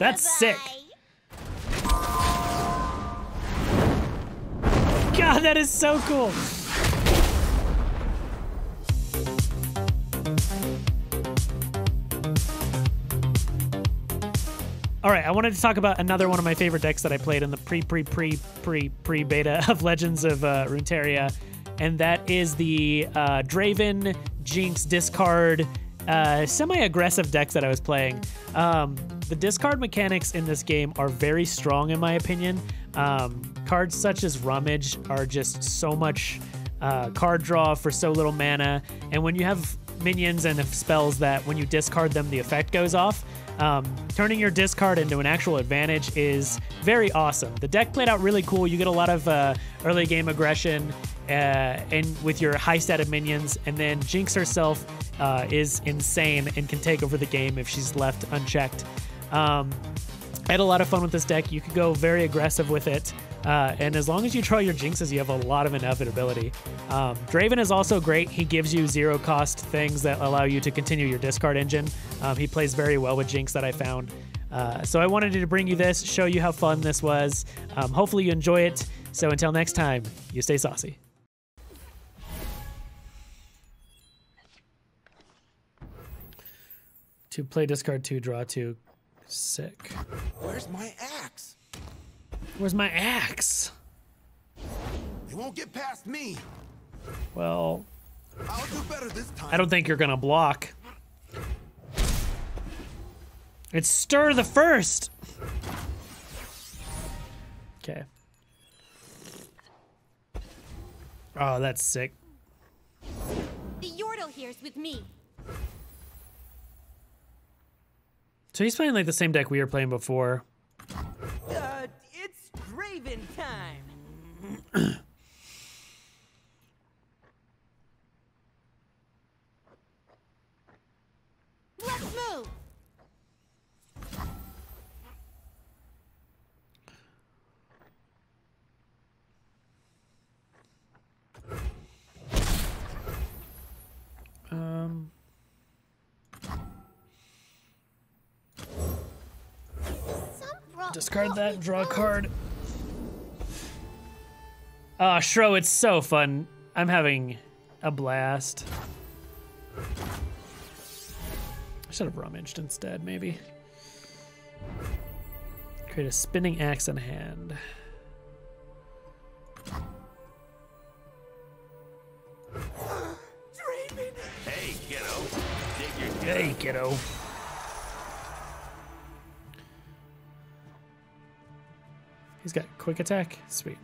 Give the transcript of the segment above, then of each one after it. That's sick. God, that is so cool. All right, I wanted to talk about another one of my favorite decks that I played in the pre-beta of Legends of Runeterra, and that is the Draven, Jinx, discard, semi-aggressive decks that I was playing. The discard mechanics in this game are very strong, in my opinion. Cards such as Rummage are just so much card draw for so little mana, and when you have minions and spells that when you discard them, the effect goes off. Turning your discard into an actual advantage is very awesome. The deck played out really cool. You get a lot of early game aggression and with your high stat of minions, and then Jinx herself is insane and can take over the game if she's left unchecked. I had a lot of fun with this deck. You could go very aggressive with it. And as long as you try your Jinxes, you have a lot of inevitability. Draven is also great. He gives you zero cost things that allow you to continue your discard engine. He plays very well with Jinx that I found. So I wanted to bring you this, show you how fun this was. Hopefully you enjoy it. So until next time, you stay saucy. To play discard 2, draw 2. Sick. Where's my axe? Where's my axe? They won't get past me. Well, I'll do better this time. I don't think you're gonna block. It's stir the first. Okay. Oh, that's sick. The Yordle here's with me. So he's playing like the same deck we were playing before. It's Draven time. Let's move. Discard that, draw a card. Ah, Shro, it's so fun. I'm having a blast. I should have rummaged instead, maybe. Create a spinning axe in hand. Draven. Hey, kiddo. Hey, kiddo. He's got quick attack. Sweet.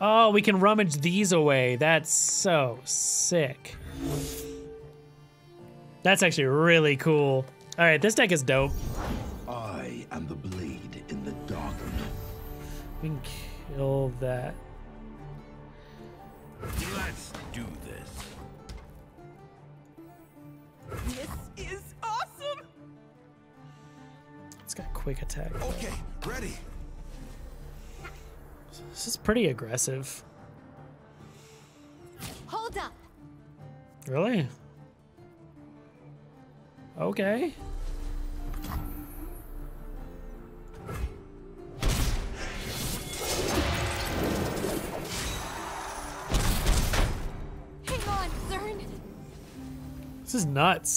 Oh, we can rummage these away. That's so sick. That's actually really cool. All right, this deck is dope. I am the blade in the dark. We can kill that. Let's do this. This is awesome. It's got quick attack. Okay, ready. This is pretty aggressive. Hold up. Really? Okay. This is nuts.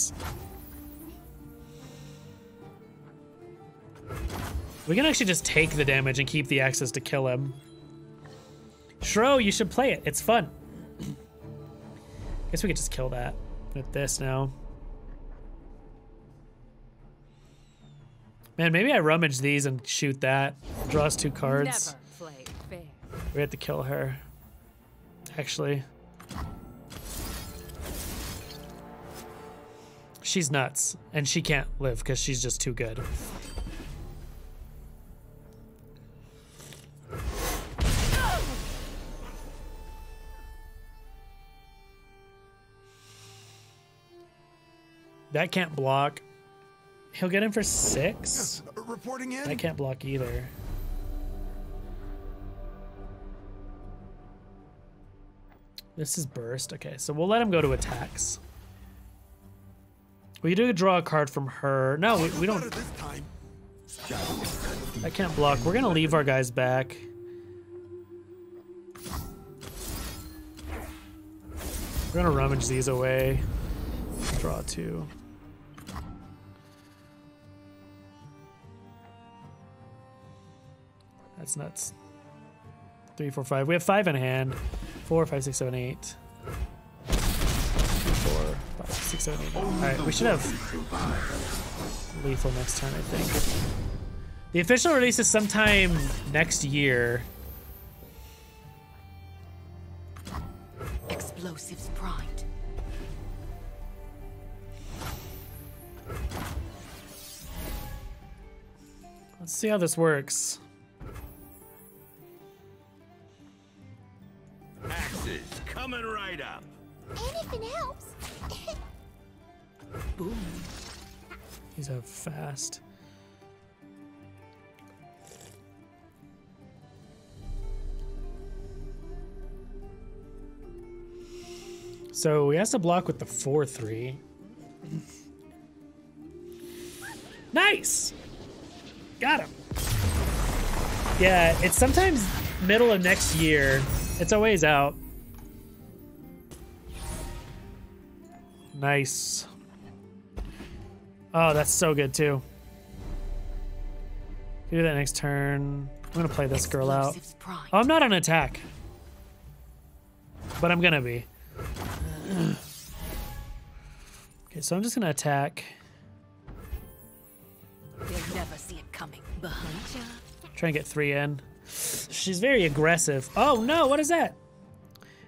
We can actually just take the damage and keep the axes to kill him. Shro, you should play it. It's fun. Guess we could just kill that with this now. Man, maybe I rummage these and shoot that. Draws 2 cards. Never played fair. We have to kill her. Actually. She's nuts, and she can't live because she's just too good. That can't block. He'll get in for 6. Reporting in. That can't block either. This is burst. Okay, so we'll let him go to attacks. We do draw a card from her. No, we don't. I can't block. We're gonna leave our guys back. We're gonna rummage these away. Draw two. That's nuts. 3, 4, 5. We have 5 in hand. 4, 5, 6, 7, 8. 4, 5, 6, 7, 8. Alright, we should have lethal next turn, I think. The official release is sometime next year. Explosives primed. Let's see how this works. Axes coming right up. Anything else? Boom. He's a fast. So he has to block with the 4/3. Nice. Got him. Yeah, it's sometimes middle of next year. It's a ways out. Nice. Oh, that's so good too. Do that next turn. I'm gonna play this girl out. Oh, I'm not on attack, but I'm gonna be. Okay, so I'm just gonna attack. You'll never see it coming. Behind you. Try and get 3 in. She's very aggressive. Oh no, what is that?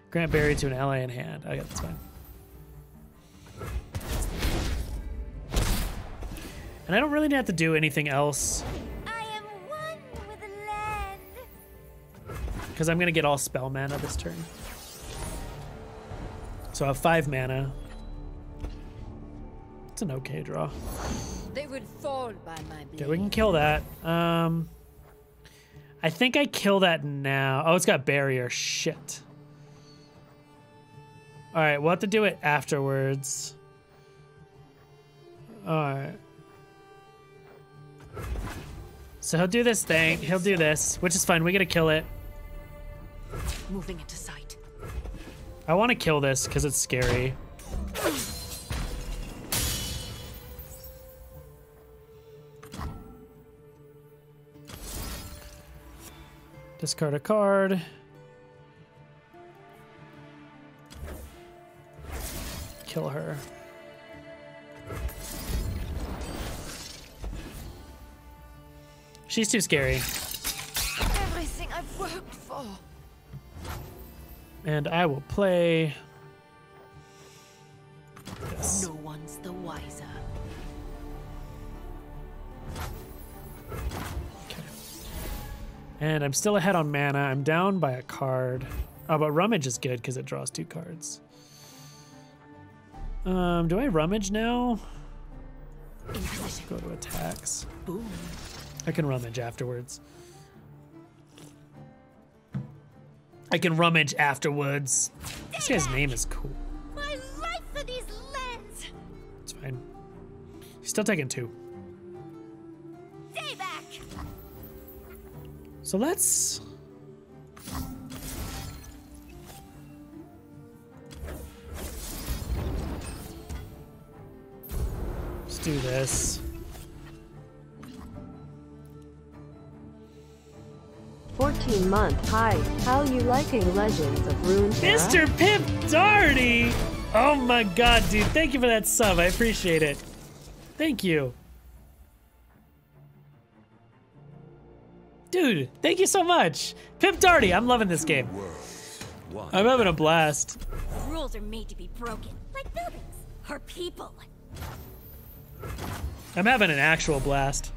Grant Barry to an ally in hand. I got this one. And I don't really have to do anything else. I am one with the land. Because I'm gonna get all spell mana this turn. So I have 5 mana. It's an okay draw. They would fall by my blade. Okay, we can kill that. I think I kill that now. Oh, it's got barrier. Shit. All right, we'll have to do it afterwards. All right. So he'll do this thing. He'll do this, which is fine. We gotta kill it. Moving into sight. I want to kill this because it's scary. Discard a card. Kill her. She's too scary. Everything I've worked for. And I will play this. No one's the wiser. And I'm still ahead on mana. I'm down by a card. Oh, but Rummage is good because it draws 2 cards. Do I Rummage now? Let's go to attacks. Boom. I can Rummage afterwards. This guy's name is cool. My life for these lands. It's fine. He's still taking 2. So let's just do this. 14-month high. How you liking Legends of Runeterra? Mr. Pimp Darty! Oh my god, dude. Thank you for that sub. I appreciate it. Thank you. Dude, thank you so much. Pimp Darty, I'm loving this game. I'm having a blast. Rules are made to be broken, like buildings or people. I'm having an actual blast.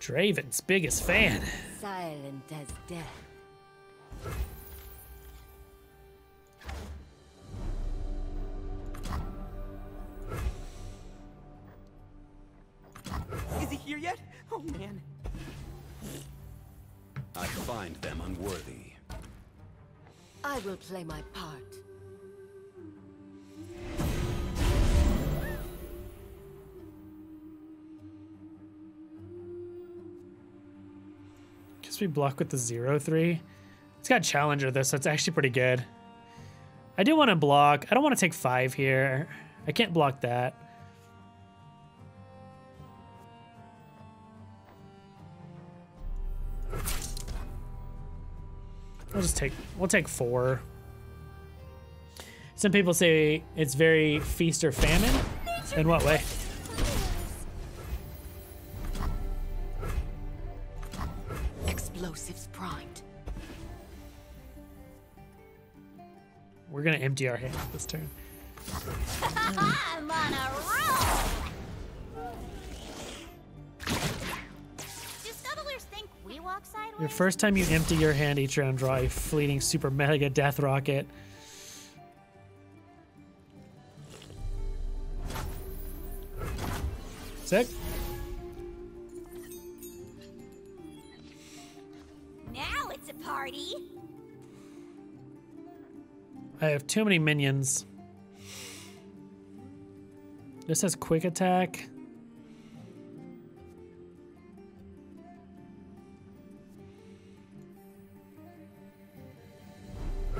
Draven's biggest fan. Silent as death. Is he here yet? Oh man. I find them unworthy. I will play my part. Because we block with the 0-3. It's got Challenger though, so it's actually pretty good. I do want to block. I don't want to take 5 here. I can't block that. We'll take 4. Some people say it's very feast or famine. In what way? Explosives primed. We're gonna empty our hand this turn. I'm on a roll. Your first time you empty your hand each round, draw a fleeting super mega death rocket. Sick. Now it's a party. I have too many minions. This has quick attack.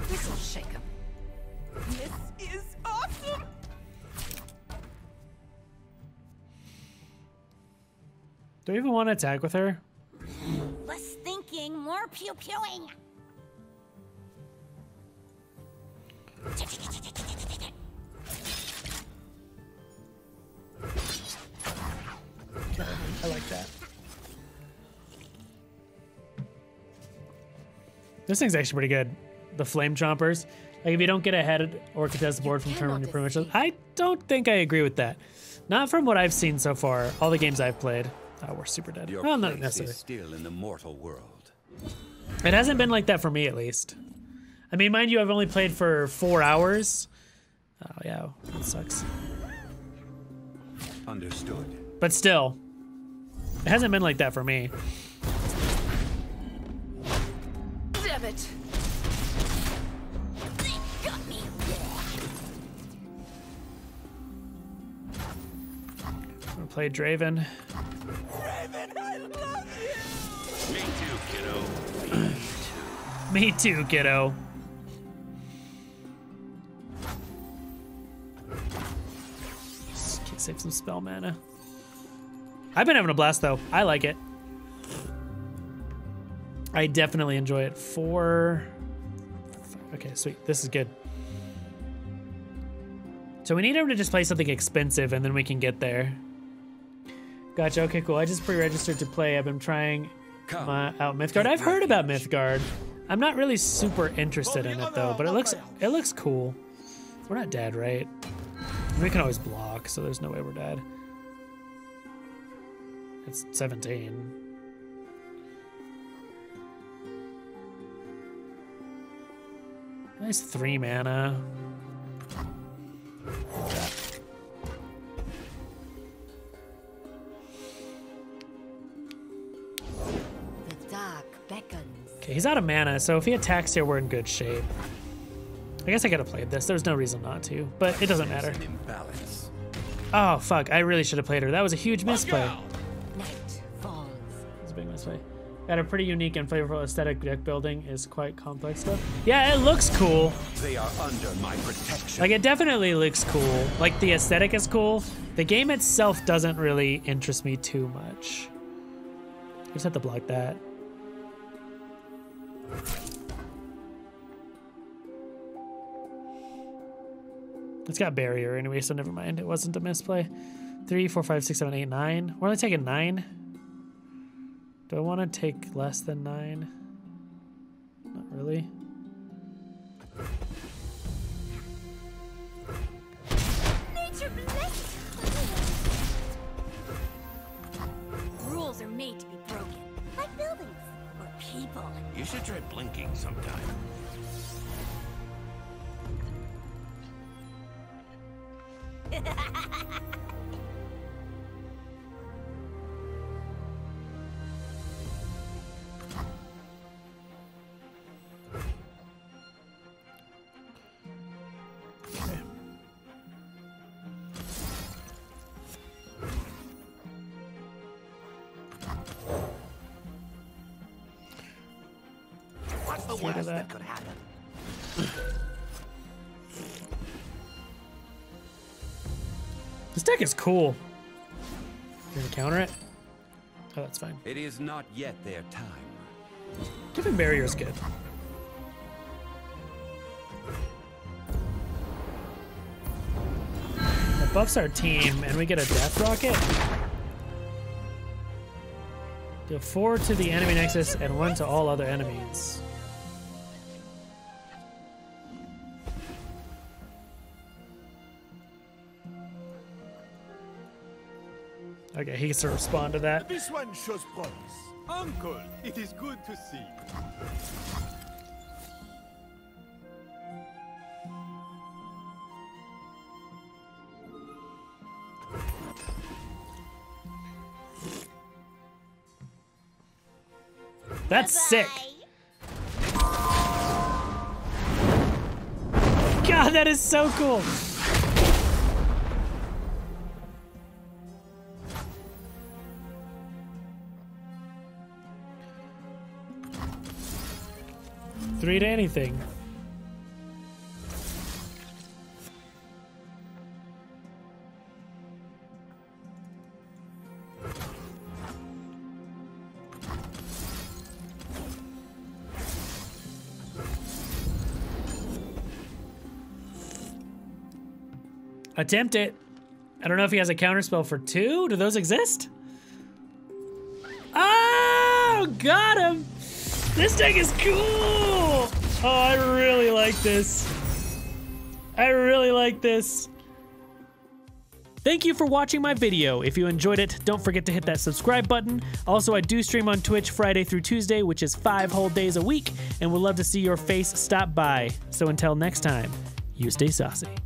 This'll shake him. This is awesome. Do we even want to attack with her? Less thinking, more pew pewing. I like that. This thing's actually pretty good. The flame chompers. Like if you don't get ahead or contest the board from turn one, you're pretty much. I don't think I agree with that. Not from what I've seen so far. All the games I've played. Oh, we're super dead. Well, not necessarily. Still in the mortal world. It hasn't been like that for me, at least. I mean, mind you, I've only played for 4 hours. Oh yeah, that sucks. Understood. But still, it hasn't been like that for me. Damn it. Play Draven. Draven, I love you. Me too, kiddo. Me too, kiddo. Just can't save some spell mana. I've been having a blast though. I like it. I definitely enjoy it. 4. Okay, sweet. This is good. So we need him to just play something expensive, and then we can get there. Gotcha. Okay, cool. I just pre-registered to play. I've been trying out Mythgard. I've heard about Mythgard. I'm not really super interested in it though, but it looks cool. We're not dead, right? We can always block, so there's no way we're dead. It's 17. Nice 3 mana. Okay, he's out of mana, so if he attacks here, we're in good shape. I guess I could have played this. There's no reason not to, but it doesn't matter. Oh, fuck. I really should have played her. That was a huge misplay. It's a big misplay. Got a pretty unique and flavorful aesthetic. Deck building is quite complex stuff. Yeah, it looks cool. They are under my protection. Like, it definitely looks cool. Like, the aesthetic is cool. The game itself doesn't really interest me too much. I just have to block that. It's got barrier anyway, so never mind. It wasn't a misplay. 3, 4, 5, 6, 7, 8, 9. We're only taking 9. Do I want to take less than 9? Not really. Rules are made to be broken, like buildings or people. You should try blinking sometime. the worst that could happen. This deck is cool. You're gonna counter it? Oh, that's fine. It is not yet their time. Giving barrier is good. That buffs our team, and we get a death rocket. Do 4 to the enemy nexus and 1 to all other enemies. Okay, he gets to respond to that. This one shows promise. Uncle, it is good to see you. That's sick. God, that is so cool. Three to anything. Attempt it. I don't know if he has a counterspell for 2. Do those exist? Oh, got him. This deck is cool. Oh, I really like this. I really like this. Thank you for watching my video. If you enjoyed it, don't forget to hit that subscribe button. Also, I do stream on Twitch Friday through Tuesday, which is 5 whole days a week, and would love to see your face stop by. So until next time, you stay saucy.